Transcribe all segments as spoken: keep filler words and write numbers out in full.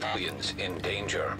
civilians in danger.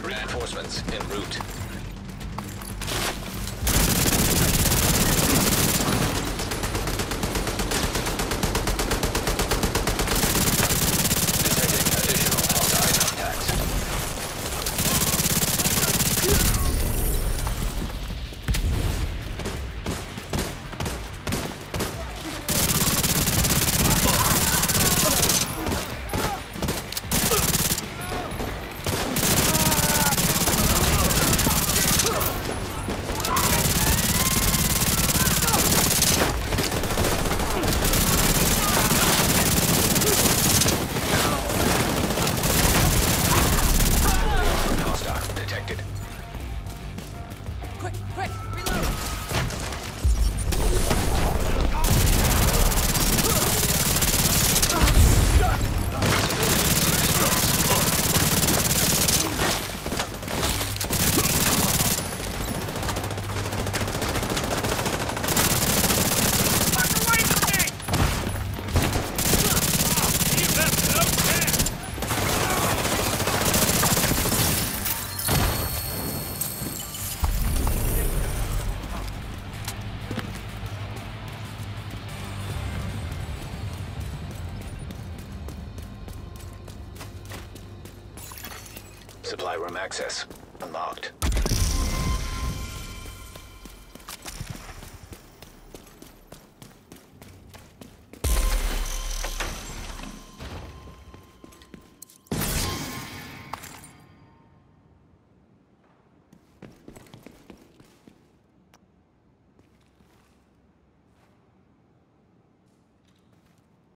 Reinforcements en route. Supply room access unlocked.